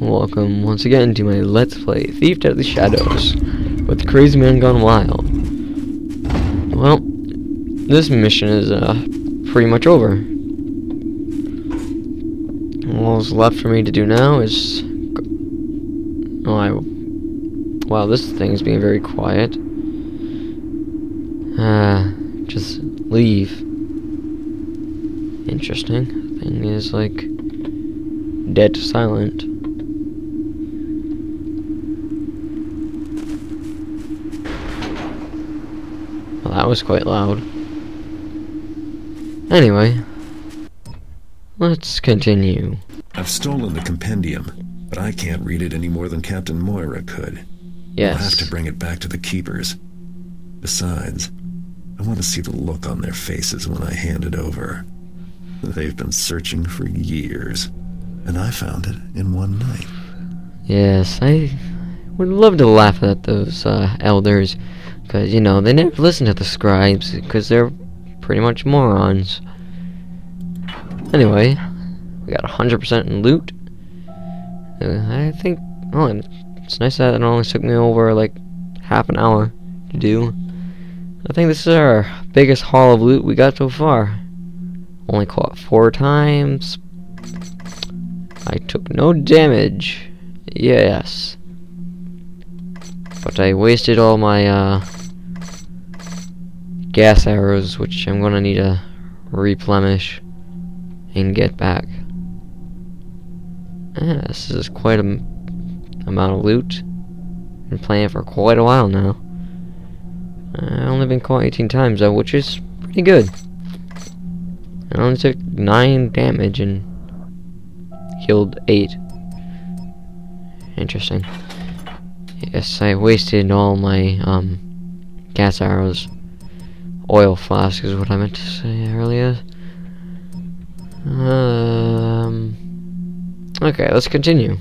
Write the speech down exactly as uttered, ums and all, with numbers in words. Welcome once again to my Let's Play Thief: Deadly Shadows with Crazy Man Gone Wild. Well, this mission is uh, pretty much over. All's left for me to do now is... Oh, I... Wow, this thing's being very quiet. Ah, uh, just leave. Interesting. Thing is, like, dead silent. Well, that was quite loud. Anyway, let's continue. I've stolen the compendium, but I can't read it any more than Captain Moira could. Yes. I'll have to bring it back to the keepers. Besides, I want to see the look on their faces when I hand it over. They've been searching for years, and I found it in one night. Yes, I would love to laugh at those uh, elders, because, you know, they never listen to the scribes, because they're pretty much morons. Anyway, we got one hundred percent in loot. Uh, I think, oh, it's nice that it only took me over, like, half an hour to do. I think this is our biggest haul of loot we got so far. Only caught four times. I took no damage. Yes. But I wasted all my uh, gas arrows, which I'm gonna need to replenish and get back. Yeah, this is quite a amount of loot. Been playing for quite a while now. I've only been caught eighteen times though, which is pretty good. I only took nine damage and killed eight. Interesting. Yes, I wasted all my um, gas arrows. Oil flask is what I meant to say earlier. Um. Okay, let's continue.